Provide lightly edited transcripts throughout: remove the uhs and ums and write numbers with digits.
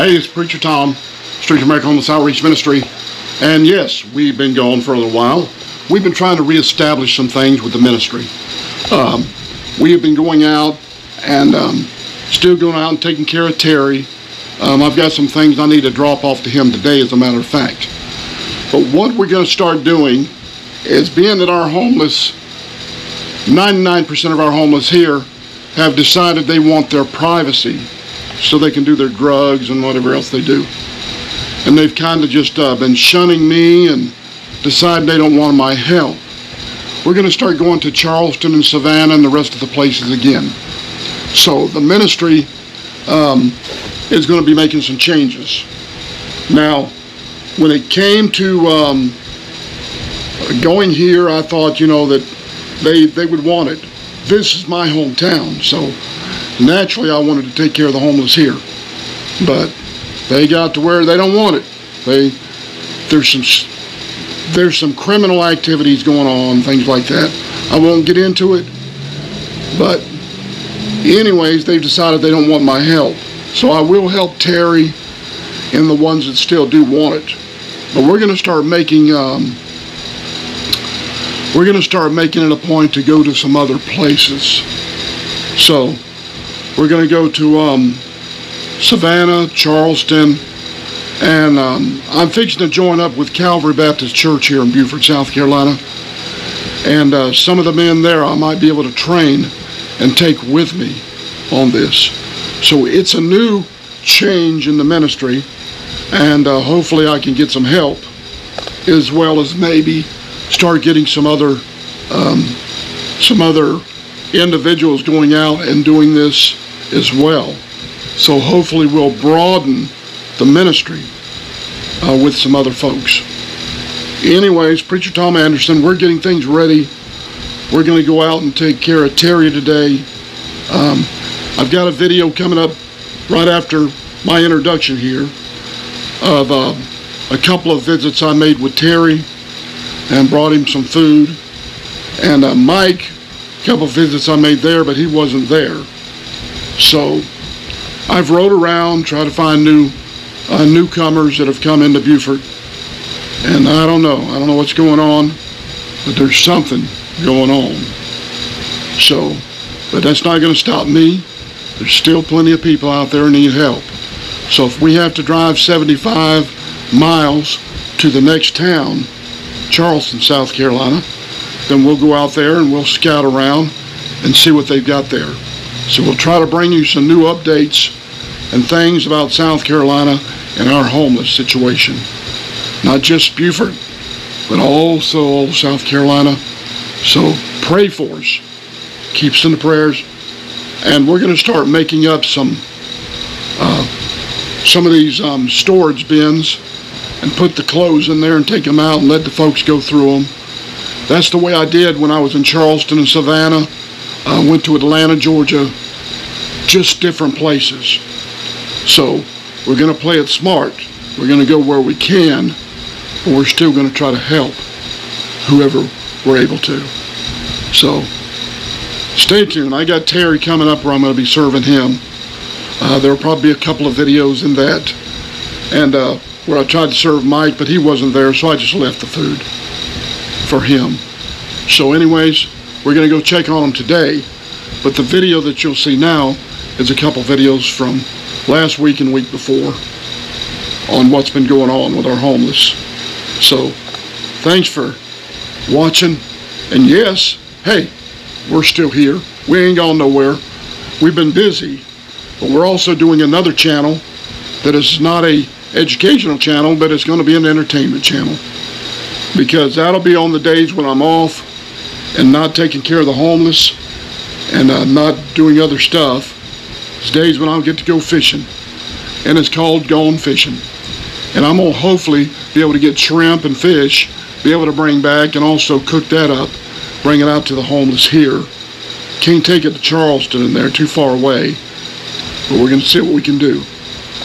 Hey, it's Preacher Tom, Street American Homeless Outreach Ministry, and yes, we've been gone for a little while. We've been trying to reestablish some things with the ministry. We have been going out and still going out and taking care of Terry. I've got some things I need to drop off to him today, as a matter of fact. But what we're going to start doing is, being that our homeless, 99% of our homeless here have decided they want their privacy so they can do their drugs and whatever else they do. And they've kind of just been shunning me and decided they don't want my help. We're going to start going to Charleston and Savannah and the rest of the places again. So the ministry is going to be making some changes. Now, when it came to going here, I thought, you know, that they would want it. This is my hometown, so naturally I wanted to take care of the homeless here. But they got to where they don't want it. There's some criminal activities going on, things like that. I won't get into it, but anyways, they've decided they don't want my help. So I will help Terry and the ones that still do want it. But we're going to start making it a point to go to some other places. So we're going to go to Savannah, Charleston, and I'm fixing to join up with Calvary Baptist Church here in Beaufort, South Carolina. And some of the men there I might be able to train and take with me on this. So it's a new change in the ministry, and hopefully I can get some help, as well as maybe start getting some other individuals going out and doing this as well. So hopefully we'll broaden the ministry with some other folks. Anyways, Preacher Tom Anderson, we're getting things ready. We're going to go out and take care of Terry today. I've got a video coming up right after my introduction here of a couple of visits I made with Terry and brought him some food. And Mike, a couple of visits I made there, but he wasn't there. So I've rode around trying to find newcomers that have come into Beaufort. And I don't know what's going on, but there's something going on. So, but that's not going to stop me. There's still plenty of people out there who need help. So if we have to drive 75 miles to the next town, Charleston, South Carolina, then we'll go out there and we'll scout around and see what they've got there. So we'll try to bring you some new updates and things about South Carolina and our homeless situation. Not just Beaufort, but also all South Carolina. So pray for us. Keep us in the prayers. And we're going to start making up some of these storage bins and put the clothes in there and take them out and let the folks go through them. That's the way I did when I was in Charleston and Savannah. I went to Atlanta, Georgia, just different places. So we're going to play it smart. We're going to go where we can, but we're still going to try to help whoever we're able to. So stay tuned. I got Terry coming up where I'm going to be serving him. There will probably be a couple of videos in that, and where I tried to serve Mike, but he wasn't there, so I just left the food for him. So anyways, we're going to go check on him today, but the video that you'll see now is a couple videos from last week and week before on what's been going on with our homeless. So thanks for watching, and yes, hey, we're still here. We ain't gone nowhere. We've been busy, but we're also doing another channel that is not a educational channel, but it's going to be an entertainment channel, because that'll be on the days when I'm off and not taking care of the homeless and not doing other stuff. It's days when I'll get to go fishing, and it's called Gone Fishing, and I'm going to hopefully be able to get shrimp and fish, be able to bring back and also cook that up, bring it out to the homeless here. Can't take it to Charleston, and they're too far away, but we're going to see what we can do.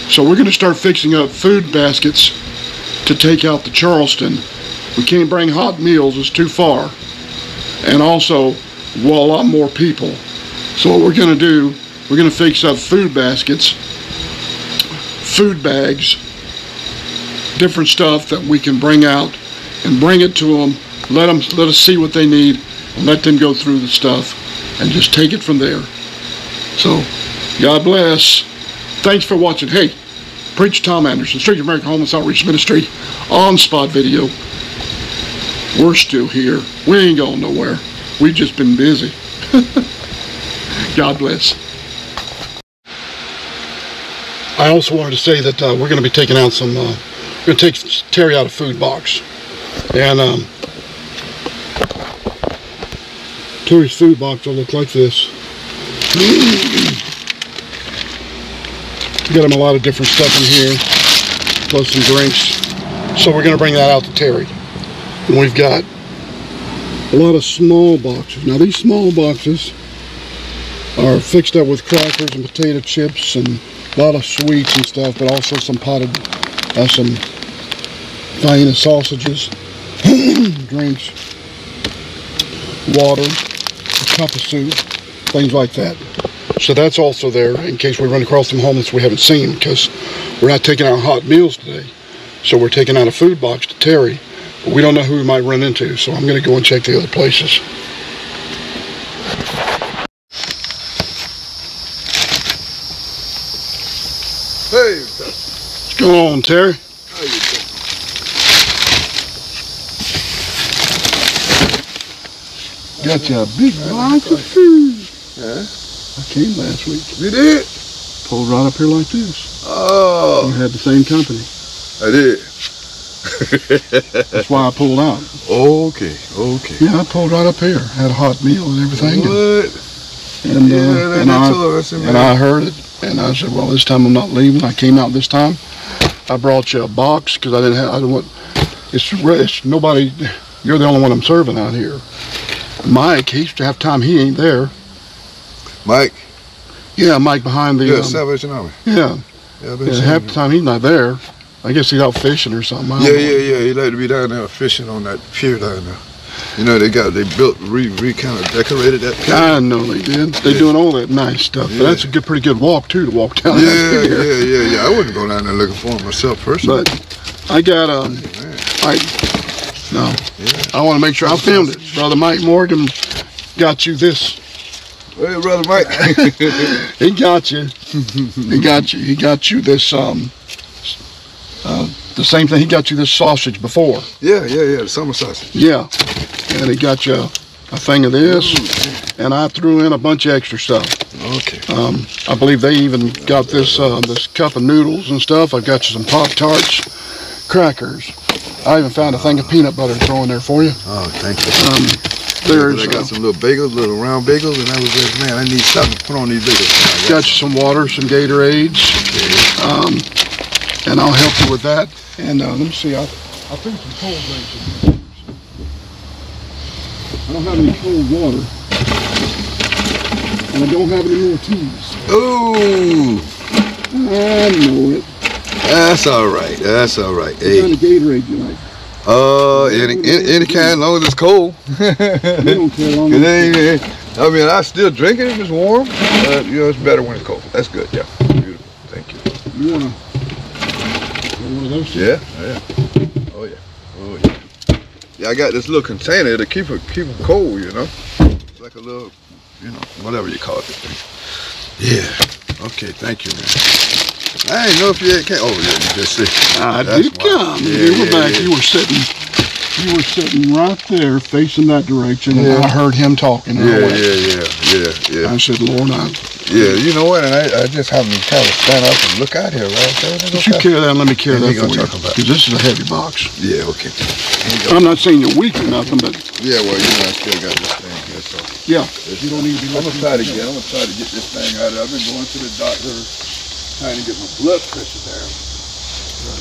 So we're going to start fixing up food baskets to take out to Charleston. We can't bring hot meals, it's too far. And also, well, a lot more people. So what we're going to do, we're going to fix up food baskets food bags, different stuff that we can bring out and bring it to them, let us see what they need, and let them go through the stuff and just take it from there. So, God bless. Thanks for watching. Hey, Preacher Tom Anderson, Street American Homeless Outreach Ministry, On-SPOT-VIDEO. We're still here. We ain't going nowhere. We've just been busy. God bless. I also wanted to say that we're going to be taking out some, we're going to take Terry out a food box. And Terry's food box will look like this. Got him a lot of different stuff in here, plus some drinks. So we're going to bring that out to Terry. And we've got a lot of small boxes. Now these small boxes are fixed up with crackers and potato chips and a lot of sweets and stuff, but also some potted, some Vienna sausages, drinks, water, a cup of soup, things like that. So that's also there in case we run across some homeless we haven't seen, because we're not taking out hot meals today. So we're taking out a food box to Terry. But we don't know who we might run into, so I'm going to go and check the other places. Hey, what's going on, Terry? How you doing? Got you a big box of food. Huh? I came last week. You did? Pulled right up here like this. Oh. You had the same company. I did. That's why I pulled out. Okay, okay. Yeah, I pulled right up here. Had a hot meal and everything. What? And, yeah, I heard it. And I said, well, this time I'm not leaving. I came out this time. I brought you a box because I didn't have, I don't want, it's nobody, you're the only one I'm serving out here. Mike, he used to have time, he ain't there. Mike? Yeah, Mike behind the... Yeah, Salvation Army. Yeah. Yeah, half the time he's not there. I guess he's out fishing or something. Yeah. He like to be down there fishing on that pier down there. You know, they built, kind of decorated that pier. I know they did. They're doing all that nice stuff. Yeah. But that's a good, pretty good walk, too, to walk down that pier. Yeah. I wouldn't go down there looking for him myself, personally. But I got, I want to make sure I filmed it. Brother Mike Morgan got you this... Hey, Brother Mike. He got you. He got you. He got you this, the same thing. He got you this sausage before. Yeah, the summer sausage. Yeah. And he got you a thing of this. And I threw in a bunch of extra stuff. Okay. I believe they even got this, this cup of noodles and stuff. I've got you some Pop-Tarts, crackers. I even found a thing of peanut butter to throw in there for you. Oh, thank you. I got some little bagels, little round bagels, and I was like, man, I need something to put on these bagels. Got you some water, some Gatorades, and I'll help you with that. And let me see, I threw some cold drinks in there. I don't have any cold water, and I don't have any more teas. Oh! I know it. That's all right, that's all right. Hey. What kind of Gatorade you like? Any kind, as long as it's cold. You don't care long as it's cold. I mean, I still drink it if it's warm, but you know, it's better when it's cold. That's good, yeah. Beautiful, thank you. You want one of those? Yeah, oh yeah. Yeah, I got this little container to keep it cold, you know. It's like a little, you know, whatever you call it. Yeah, okay, thank you, man. I didn't know if you came. Oh, yeah, just see. I did come. You were back. You were sitting right there, facing that direction, and I heard him talking. Yeah. I said, Lord, you know what? And I just happened to kind of stand up and look out here, right there. Did you carry that? Let me carry that for you. Because this is a heavy box. Yeah. Okay. I'm not saying you're weak or nothing, but yeah. Well, you know, I still got this thing here, so yeah. You don't need to be. I'm gonna try to get this thing out of it. I've been going to the doctor. Trying to get my blood pressure down.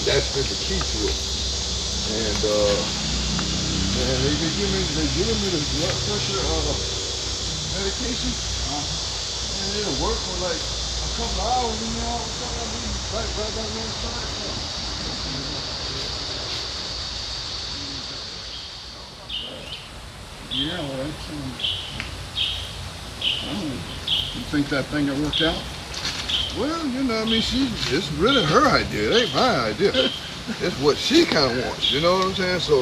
That's been the key to it. And man, they give me the blood pressure medication, and it'll work for like a couple of hours, and then all of a sudden I'll be right down the other side. Yeah, well, that's I don't know. You think that thing will work out? Well, you know, I mean, it's really her idea. It ain't my idea. It's what she kind of wants. You know what I'm saying? So,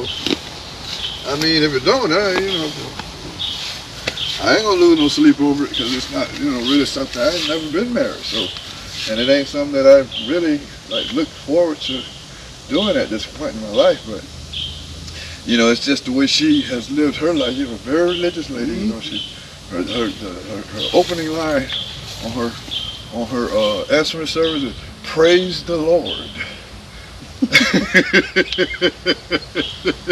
I mean, if it don't, you know, I ain't gonna lose no sleep over it because it's not, you know, really something. I ain't never been married, so, and it ain't something that I really like looked forward to doing at this point in my life. But you know, it's just the way she has lived her life. She's a very religious lady. Mm-hmm. You know, she her opening line on her answering service is "Praise the Lord."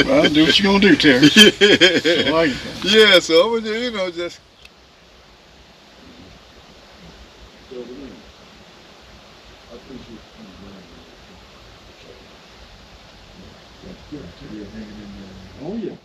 Well, do what you gonna do, Terry. Yeah. I like that. Yeah, so I'm gonna, you know, just. Oh yeah.